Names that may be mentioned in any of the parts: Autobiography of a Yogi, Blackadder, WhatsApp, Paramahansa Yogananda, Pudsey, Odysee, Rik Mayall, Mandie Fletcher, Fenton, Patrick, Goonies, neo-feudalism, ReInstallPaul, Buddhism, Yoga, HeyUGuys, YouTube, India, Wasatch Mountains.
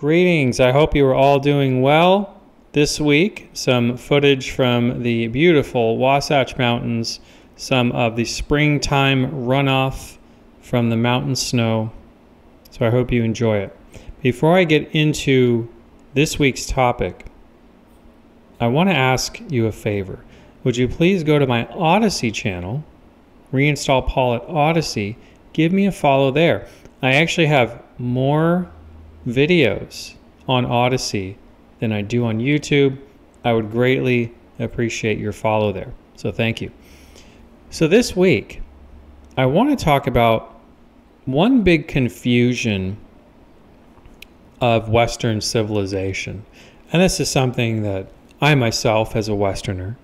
Greetings, I hope you are all doing well. This week, some footage from the beautiful Wasatch Mountains, some of the springtime runoff from the mountain snow. So I hope you enjoy it. Before I get into this week's topic, I want to ask you a favor. Would you please go to my Odysee channel, Reinstall Paul at Odysee, give me a follow there. I actually have more videos on Odysee than I do on YouTube. I would greatly appreciate your follow there. So thank you. So this week, I want to talk about one big confusion of Western civilization. And this is something that I myself, as a Westerner,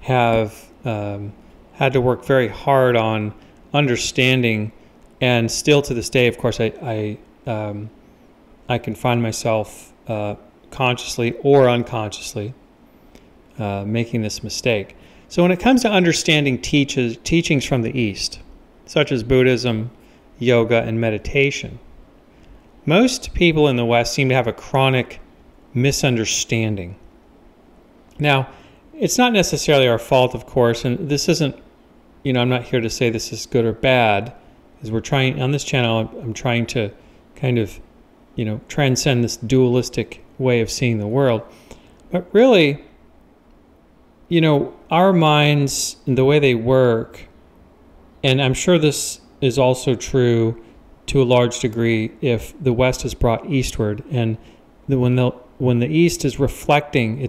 have had to work very hard on understanding. And still to this day, of course, I can find myself consciously or unconsciously making this mistake. So when it comes to understanding teachings from the East, such as Buddhism, yoga, and meditation, most people in the West seem to have a chronic misunderstanding. Now, it's not necessarily our fault, of course, and this isn't, you know, I'm not here to say this is good or bad, because we're trying, on this channel, I'm trying to kind of, you know, transcend this dualistic way of seeing the world. But really, you know, our minds and the way they work, and I'm sure this is also true to a large degree if the West is brought eastward, and when the East is reflecting how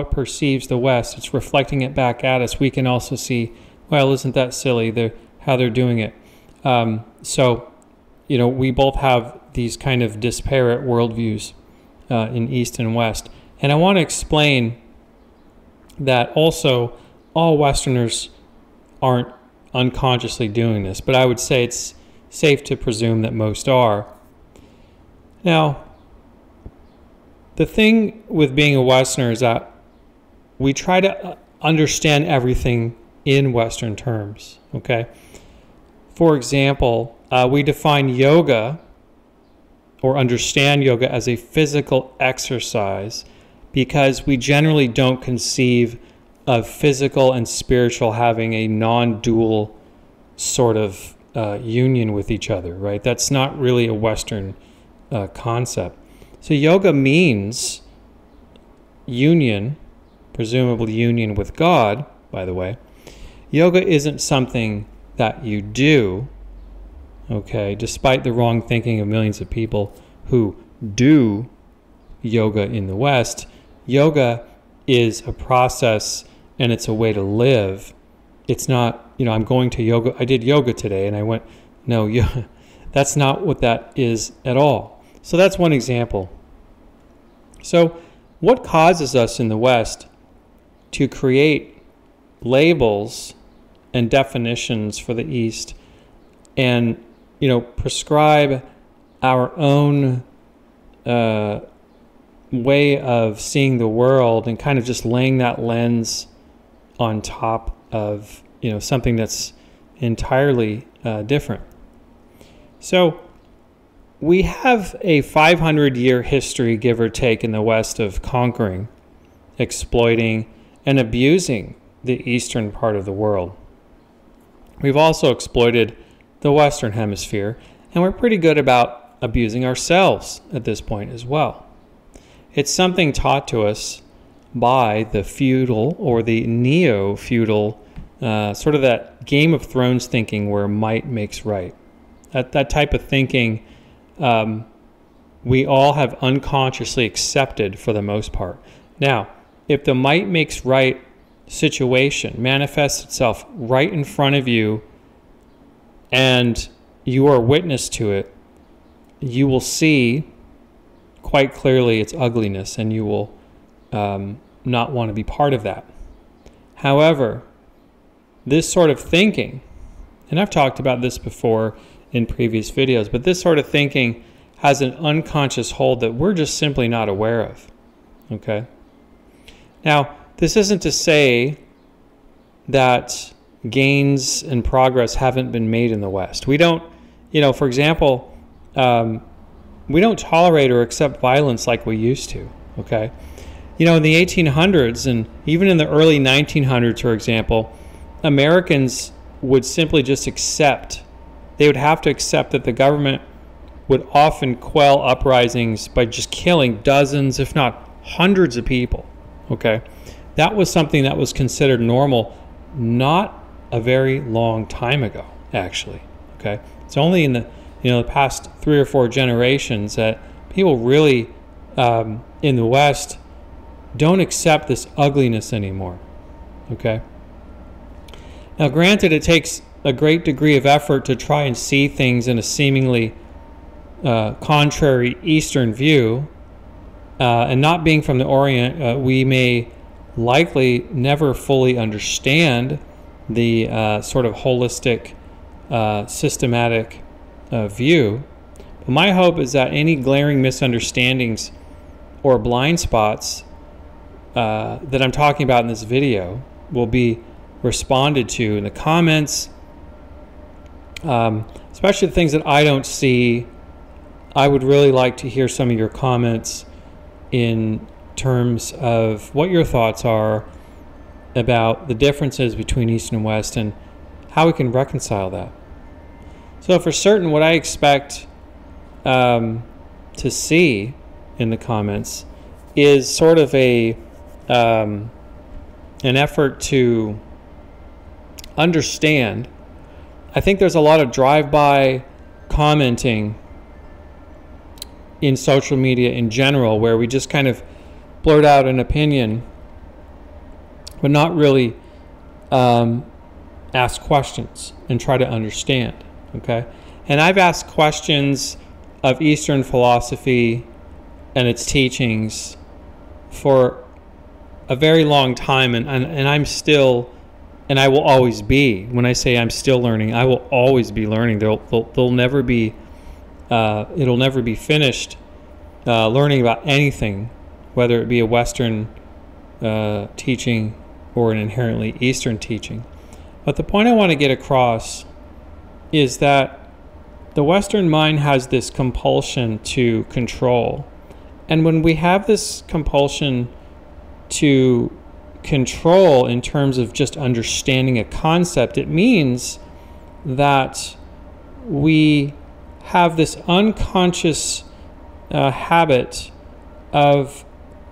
it perceives the West, it's reflecting it back at us. We can also see, well, isn't that silly? How they're doing it. So, you know, we both have these kind of disparate worldviews in East and West. And I want to explain that also all Westerners aren't unconsciously doing this, but I would say it's safe to presume that most are. Now, the thing with being a Westerner is that we try to understand everything in Western terms, okay? For example, we define yoga or understand yoga as a physical exercise because we generally don't conceive of physical and spiritual having a non-dual sort of union with each other, right? That's not really a Western concept. So yoga means union, presumably union with God, by the way. Yoga isn't something that you do, okay, despite the wrong thinking of millions of people who do yoga in the West. Yoga is a process and it's a way to live. It's not, you know, I'm going to yoga, I did yoga today and I went, no, that's not what that is at all. So that's one example. So what causes us in the West to create labels and definitions for the East and, you know, prescribe our own way of seeing the world and kind of just laying that lens on top of, you know, something that's entirely different? So we have a 500-year history, give or take, in the West of conquering, exploiting, and abusing the eastern part of the world. We've also exploited the Western Hemisphere, and we're pretty good about abusing ourselves at this point as well. It's something taught to us by the feudal or the neo-feudal, sort of that Game of Thrones thinking where might makes right. That type of thinking we all have unconsciously accepted for the most part. Now, if the might makes right situation manifests itself right in front of you and you are witness to it, you will see quite clearly its ugliness and you will not want to be part of that. However, this sort of thinking, and I've talked about this before in previous videos, but this sort of thinking has an unconscious hold that we're just simply not aware of, okay? Now, this isn't to say that gains and progress haven't been made in the West. We don't, you know, for example, We don't tolerate or accept violence like we used to, okay? You know, in the 1800s and even in the early 1900s, for example, Americans would simply just accept. They would have to accept that the government would often quell uprisings by just killing dozens, if not hundreds of people, okay? That was something that was considered normal not a very long time ago, actually, okay? It's only in the, you know, the past 3 or 4 generations that people really, in the West, don't accept this ugliness anymore, okay? Now, granted, it takes a great degree of effort to try and see things in a seemingly contrary Eastern view, and not being from the Orient, we may likely never fully understand the sort of holistic, systematic view. But my hope is that any glaring misunderstandings or blind spots that I'm talking about in this video will be responded to in the comments, especially the things that I don't see. I would really like to hear some of your comments in terms of what your thoughts are about the differences between East and West and how we can reconcile that. So for certain, what I expect to see in the comments is sort of a an effort to understand. I think there's a lot of drive-by commenting in social media in general, where we just kind of blurt out an opinion but not really ask questions and try to understand, okay? And I've asked questions of Eastern philosophy and its teachings for a very long time, and I'm still, and I will always be, when I say I'm still learning, I will always be learning. There'll never be it'll never be finished learning about anything, whether it be a Western teaching or an inherently Eastern teaching. But the point I want to get across is that the Western mind has this compulsion to control. And when we have this compulsion to control in terms of just understanding a concept, it means that we have this unconscious habit of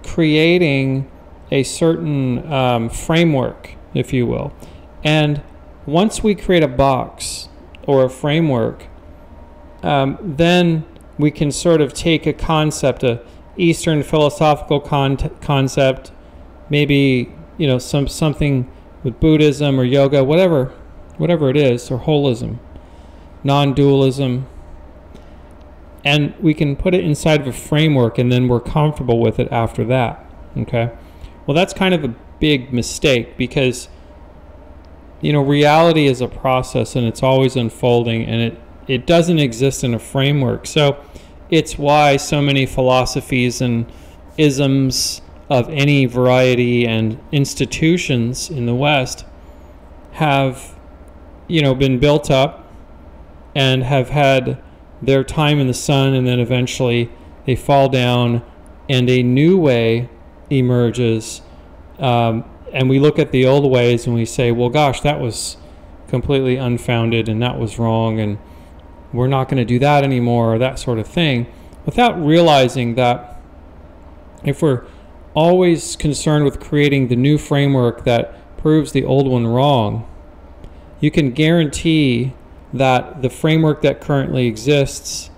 creating a certain framework, if you will. And once we create a box or a framework, then we can sort of take a concept, a Eastern philosophical concept, maybe, you know, something with Buddhism or yoga, whatever it is, or holism, non-dualism, and we can put it inside of a framework, and then we're comfortable with it after that, okay? Well, that's kind of a big mistake, because, you know, reality is a process, and it's always unfolding, and it doesn't exist in a framework. So it's why so many philosophies and isms of any variety and institutions in the West have, you know, been built up and have had their time in the sun, and then eventually they fall down and a new way emerges, and we look at the old ways and we say, well, gosh, that was completely unfounded and that was wrong, and we're not going to do that anymore, or that sort of thing, without realizing that if we're always concerned with creating the new framework that proves the old one wrong, you can guarantee that the framework that currently exists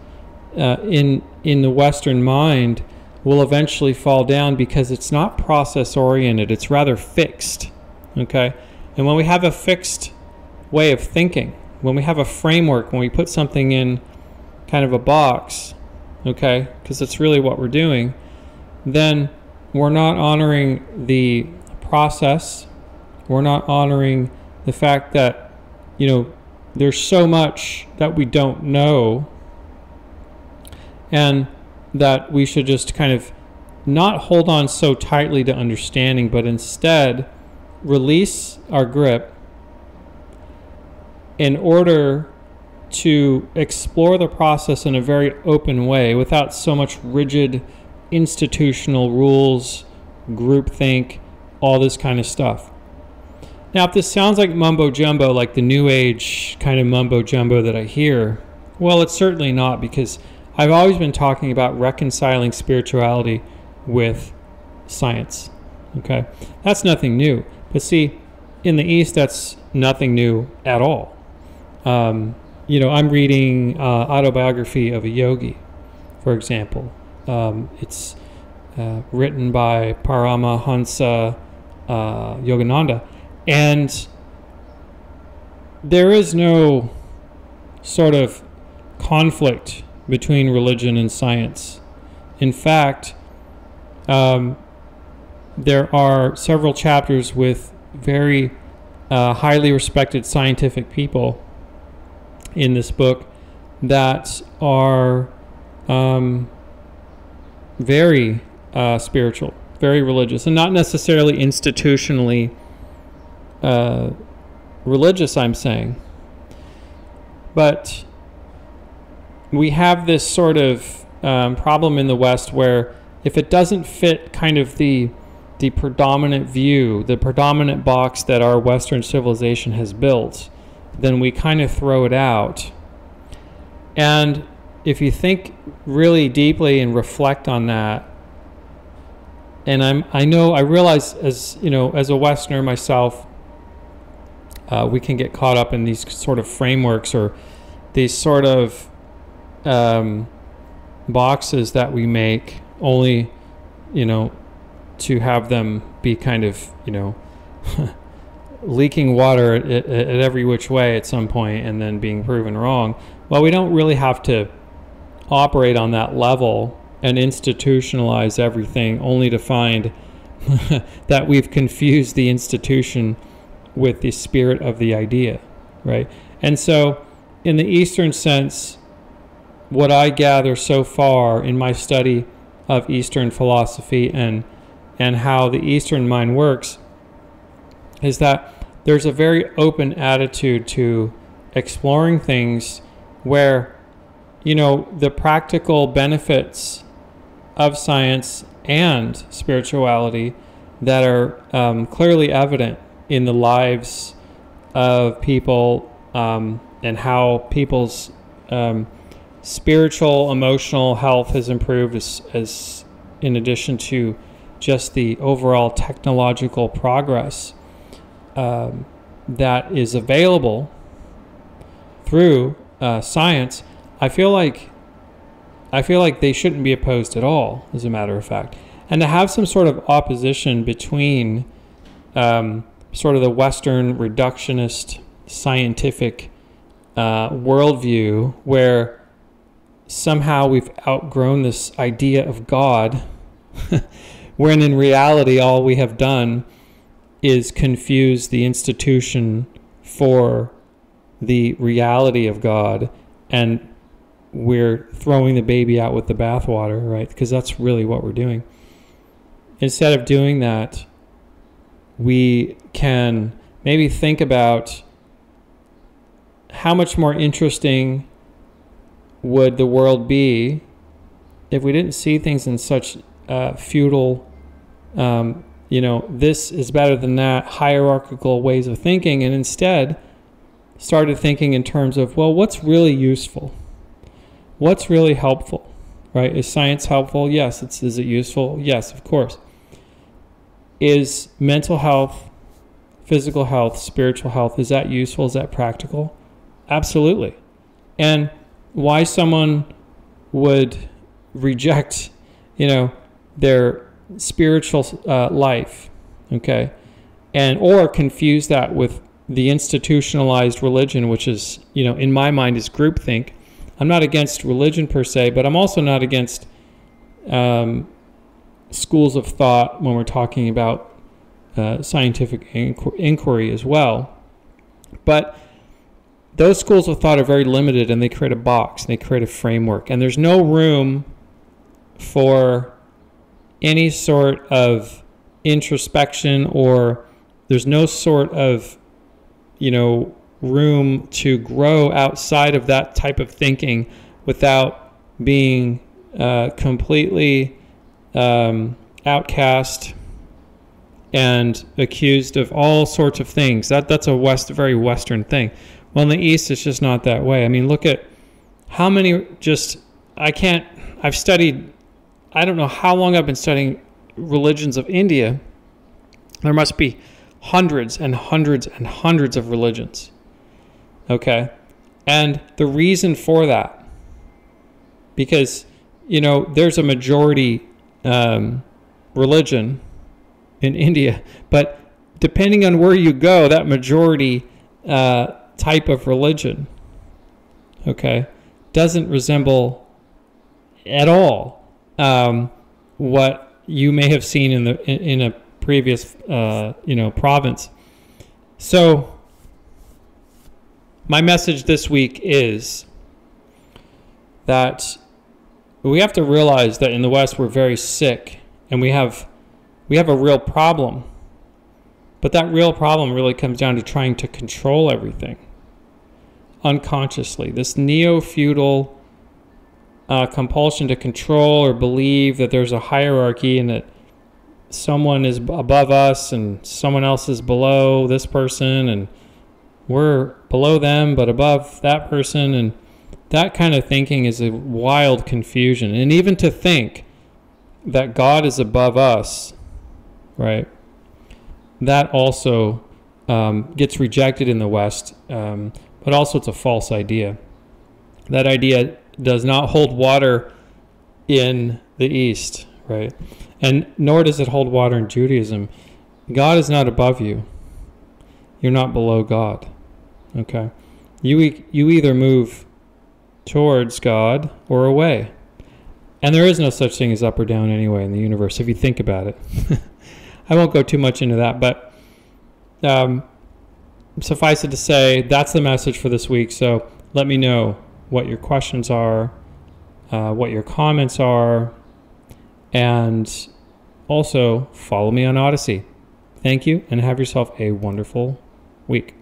in the Western mind will eventually fall down, because it's not process-oriented, it's rather fixed, okay? And when we have a fixed way of thinking, when we have a framework, when we put something in kind of a box, okay, because that's really what we're doing, then we're not honoring the process, we're not honoring the fact that, you know, there's so much that we don't know, and that we should just kind of not hold on so tightly to understanding, but instead release our grip in order to explore the process in a very open way without so much rigid institutional rules, groupthink, all this kind of stuff. Now, if this sounds like mumbo jumbo, like the New Age kind of mumbo jumbo that I hear, well, it's certainly not, because I've always been talking about reconciling spirituality with science. Okay, that's nothing new. But see, in the East, that's nothing new at all. You know, I'm reading Autobiography of a Yogi, for example. It's written by Paramahansa Yogananda. And there is no sort of conflict between religion and science. In fact, there are several chapters with very highly respected scientific people in this book that are very spiritual, very religious, and not necessarily institutionally religious, I'm saying. But we have this sort of problem in the West where if it doesn't fit kind of the predominant view, the predominant box that our Western civilization has built, then we kind of throw it out. And if you think really deeply and reflect on that, and I realize, as you know, as a Westerner myself, we can get caught up in these sort of frameworks or these sort of boxes that we make, only, you know, to have them be kind of, you know, leaking water at every which way at some point and then being proven wrong. Well, we don't really have to operate on that level and institutionalize everything, only to find that we've confused the institution with the spirit of the idea, right? And so in the Eastern sense, what I gather so far in my study of Eastern philosophy and how the Eastern mind works is that there's a very open attitude to exploring things where, you know, the practical benefits of science and spirituality that are clearly evident in the lives of people and how people's spiritual, emotional health has improved as in addition to just the overall technological progress that is available through science. I feel like they shouldn't be opposed at all, as a matter of fact. And to have some sort of opposition between sort of the Western reductionist scientific worldview, where somehow we've outgrown this idea of God, when in reality all we have done is confuse the institution for the reality of God, and we're throwing the baby out with the bathwater, right? Because that's really what we're doing. Instead of doing that, we can maybe think about how much more interesting would the world be if we didn't see things in such feudal, you know, this is better than that, hierarchical ways of thinking, and instead started thinking in terms of, well, what's really useful? What's really helpful, right? Is science helpful? Yes. Is it useful? Yes, of course. Is mental health, physical health, spiritual health, is that useful? Is that practical? Absolutely. And why someone would reject, you know, their spiritual life, okay, and or confuse that with the institutionalized religion, which is, you know, in my mind is groupthink. I'm not against religion per se, but I'm also not against schools of thought when we're talking about scientific inquiry as well. But those schools of thought are very limited, and they create a box, and they create a framework, and there's no room for any sort of introspection, or there's no sort of, you know, room to grow outside of that type of thinking without being completely outcast and accused of all sorts of things. That's a very Western thing. Well, in the East, it's just not that way. I mean, look at how many I've studied, I don't know how long I've been studying religions of India. There must be hundreds and hundreds and hundreds of religions, okay? And the reason for that, because, you know, there's a majority religion in India, but depending on where you go, that majority type of religion, okay, doesn't resemble at all what you may have seen in the in a previous you know, province. So my message this week is that we have to realize that in the West we're very sick, and we have a real problem. But that real problem really comes down to trying to control everything unconsciously. This neo-feudal compulsion to control or believe that there's a hierarchy and that someone is above us and someone else is below this person and we're below them but above that person, and that kind of thinking is a wild confusion. And even to think that God is above us, right? That also gets rejected in the West, but also it's a false idea. That idea does not hold water in the East, right? And nor does it hold water in Judaism. God is not above you. You're not below God, okay? You either move towards God or away. And there is no such thing as up or down anyway in the universe, if you think about it. I won't go too much into that, but suffice it to say, that's the message for this week. So let me know what your questions are, what your comments are, and also follow me on Odysee. Thank you, and have yourself a wonderful week.